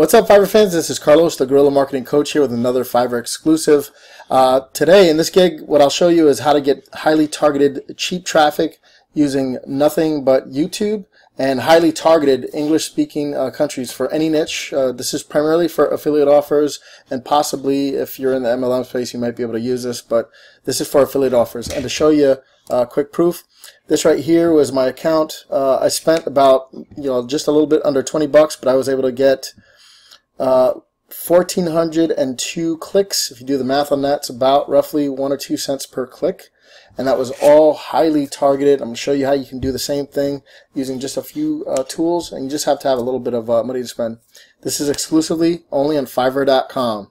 What's up, Fiverr fans? This is Carlos, the Guerrilla Marketing Coach, here with another Fiverr exclusive. Today, in this gig, what I'll show you is how to get highly targeted, cheap traffic using nothing but YouTube and highly targeted English-speaking countries for any niche. This is primarily for affiliate offers, and possibly if you're in the MLM space, you might be able to use this, but this is for affiliate offers. And to show you quick proof, this right here was my account. I spent about, just a little bit under 20 bucks, but I was able to get 1,402 clicks. If you do the math on that, it's about roughly 1 or 2 cents per click, and that was all highly targeted. I'm going to show you how you can do the same thing using just a few tools, and you just have to have a little bit of money to spend. This is exclusively only on Fiverr.com.